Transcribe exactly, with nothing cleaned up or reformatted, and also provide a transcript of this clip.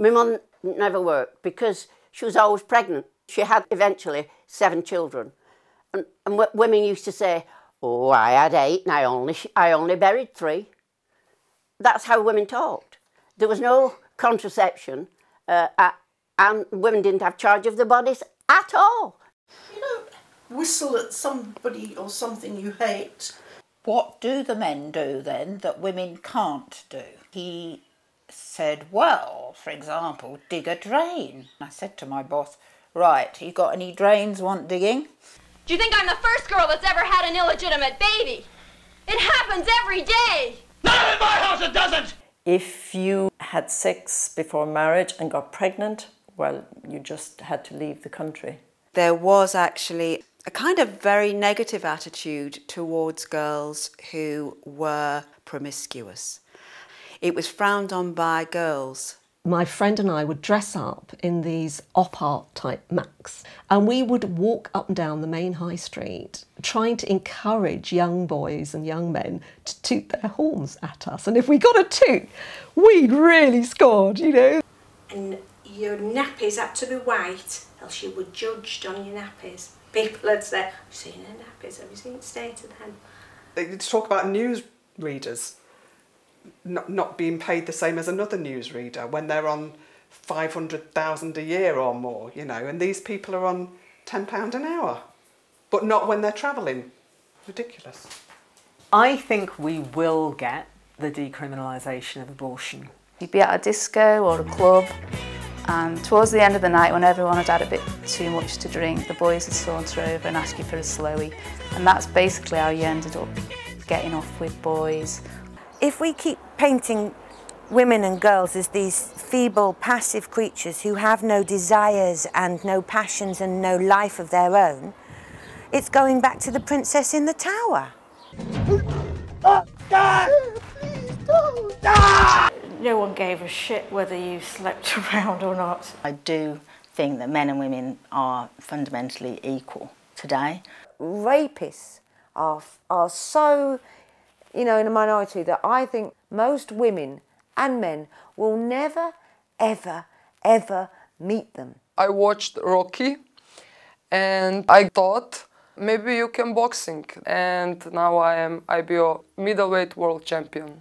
My mum never worked because she was always pregnant. She had eventually seven children. And, and w women used to say, oh, I had eight and I only, I only buried three. That's how women talked. There was no contraception uh, at, and women didn't have charge of their bodies at all. You don't whistle at somebody or something you hate. What do the men do then that women can't do? He said, well, for example, dig a drain. I said to my boss, right, you got any drains want digging? Do you think I'm the first girl that's ever had an illegitimate baby? It happens every day! Not in my house, it doesn't! If you had sex before marriage and got pregnant, well, you just had to leave the country. There was actually a kind of very negative attitude towards girls who were promiscuous. It was frowned on by girls. My friend and I would dress up in these op art type macs, and we would walk up and down the main high street trying to encourage young boys and young men to toot their horns at us. And if we got a toot, we'd really scored, you know. And your nappies had to be white, else you were judged on your nappies. People had said, have you seen her nappies? Have you seen the state of them? They talk about news readers Not, not being paid the same as another newsreader when they're on five hundred thousand a year or more, you know, and these people are on ten pounds an hour, but not when they're travelling. Ridiculous. I think we will get the decriminalisation of abortion. You'd be at a disco or a club, and towards the end of the night when everyone had had a bit too much to drink, the boys would saunter over and ask you for a slowie, and that's basically how you ended up getting off with boys. If we keep painting women and girls as these feeble, passive creatures who have no desires and no passions and no life of their own, it's going back to the princess in the tower. Oh, ah! Please don't. Ah! No one gave a shit whether you slept around or not. I do think that men and women are fundamentally equal today. Rapists are, are so... you know, in a minority, that I think most women and men will never, ever, ever meet them. I watched Rocky and I thought, maybe you can boxing. And now I am I B O middleweight world champion.